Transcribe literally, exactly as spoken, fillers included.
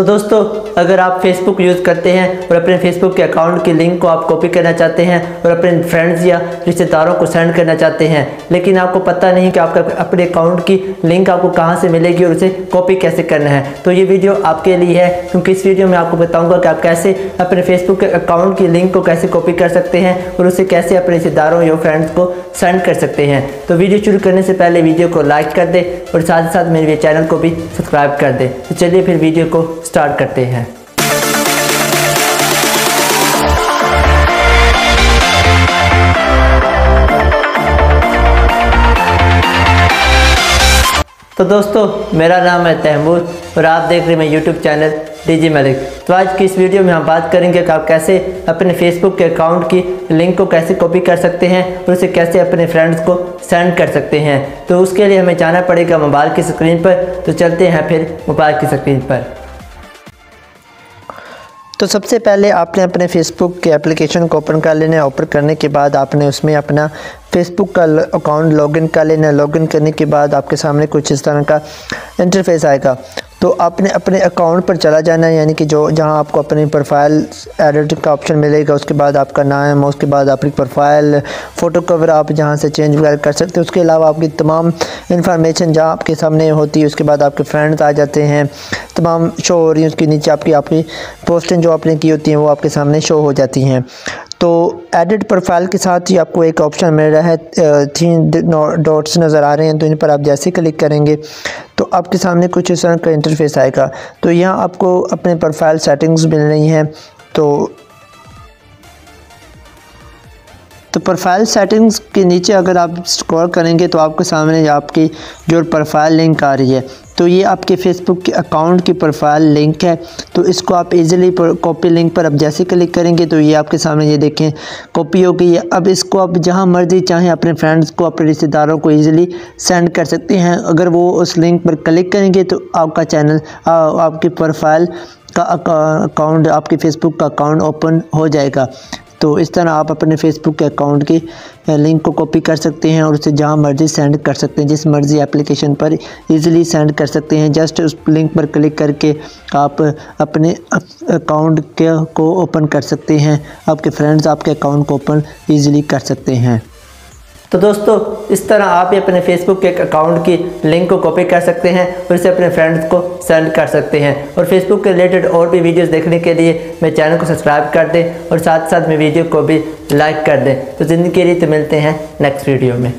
तो दोस्तों अगर आप Facebook यूज़ करते हैं और अपने Facebook के अकाउंट की लिंक को आप कॉपी करना चाहते हैं और अपने फ्रेंड्स या रिश्तेदारों को सेंड करना चाहते हैं, लेकिन आपको पता नहीं कि आपका अपने अकाउंट की लिंक आपको कहाँ से मिलेगी और उसे कॉपी कैसे करना है, तो ये वीडियो आपके लिए है, क्योंकि इस वीडियो में आपको बताऊँगा कि आप कैसे अपने Facebook के अकाउंट की लिंक को कैसे कॉपी कर सकते हैं और उसे कैसे अपने रिश्तेदारों या फ्रेंड्स को सेंड कर सकते हैं। तो वीडियो शुरू करने से पहले वीडियो को लाइक कर दें और साथ ही साथ मेरे चैनल को भी सब्सक्राइब कर दें। तो चलिए फिर वीडियो को स्टार्ट करते हैं। तो दोस्तों मेरा नाम है तहमूद और आप देख रहे हैं मेरे YouTube चैनल डीजी मलिक। तो आज की इस वीडियो में हम बात करेंगे कि आप कैसे अपने Facebook के अकाउंट की लिंक को कैसे कॉपी कर सकते हैं और उसे कैसे अपने फ्रेंड्स को सेंड कर सकते हैं। तो उसके लिए हमें जाना पड़ेगा मोबाइल की स्क्रीन पर। तो चलते हैं फिर मोबाइल की स्क्रीन पर। तो सबसे पहले आपने अपने फ़ेसबुक के एप्लीकेशन को ओपन कर लेना है। ओपन करने के बाद आपने उसमें अपना फ़ेसबुक का अकाउंट लॉगिन कर लेना है। लॉगिन करने के बाद आपके सामने कुछ इस तरह का इंटरफेस आएगा। तो आपने अपने अकाउंट पर चला जाना है, यानी कि जो जहां आपको अपनी प्रोफाइल एडिट का ऑप्शन मिलेगा, उसके बाद आपका नाम, उसके बाद आपकी प्रोफाइल फ़ोटो कवर आप जहां से चेंज वगैरह कर सकते हैं। उसके अलावा आपकी तमाम इन्फॉर्मेशन जहां आपके सामने होती है, उसके बाद आपके फ्रेंड्स आ जाते हैं, तमाम शो हो रही है। उसके नीचे आपकी आपकी पोस्टिंग जो आपने की होती हैं वो आपके सामने शो हो जाती हैं। तो एडिट प्रोफाइल के साथ ही आपको एक ऑप्शन मिल रहा है, तीन डॉट्स नज़र आ रहे हैं। तो इन पर आप जैसे क्लिक करेंगे तो आपके सामने कुछ इस तरह का इंटरफेस आएगा। तो यहाँ आपको अपने प्रोफाइल सेटिंग्स मिल रही हैं। तो तो प्रोफाइल सेटिंग्स के नीचे अगर आप स्क्रॉल करेंगे तो आपके सामने आपकी जो प्रोफाइल लिंक आ रही है, तो ये आपके फेसबुक के अकाउंट की प्रोफाइल लिंक है। तो इसको आप इजीली कॉपी लिंक पर अब जैसे क्लिक करेंगे तो ये आपके सामने ये देखें कॉपी हो गई है। अब इसको आप जहां मर्जी चाहें अपने फ्रेंड्स को, अपने रिश्तेदारों को इजीली सेंड कर सकते हैं। अगर वो उस लिंक पर क्लिक करेंगे तो आपका चैनल आ, आपकी प्रोफाइल का अकाउंट, आपके फेसबुक का अकाउंट ओपन हो जाएगा। तो इस तरह आप अपने फेसबुक के अकाउंट की लिंक को कॉपी कर सकते हैं और उसे जहां मर्जी सेंड कर सकते हैं, जिस मर्जी एप्लीकेशन पर इजीली सेंड कर सकते हैं। जस्ट उस लिंक पर क्लिक करके आप अपने अकाउंट के को ओपन कर सकते हैं, आपके फ्रेंड्स आपके अकाउंट को ओपन इजीली कर सकते हैं। तो दोस्तों इस तरह आप अपने फेसबुक के अकाउंट की लिंक को कॉपी कर सकते हैं और इसे अपने फ्रेंड्स को सेंड कर सकते हैं। और फेसबुक के रिलेटेड और भी वीडियोस देखने के लिए मेरे चैनल को सब्सक्राइब कर दें और साथ साथ मेरे वीडियो को भी लाइक कर दें। तो जिंदगी के लिए तो मिलते हैं नेक्स्ट वीडियो में।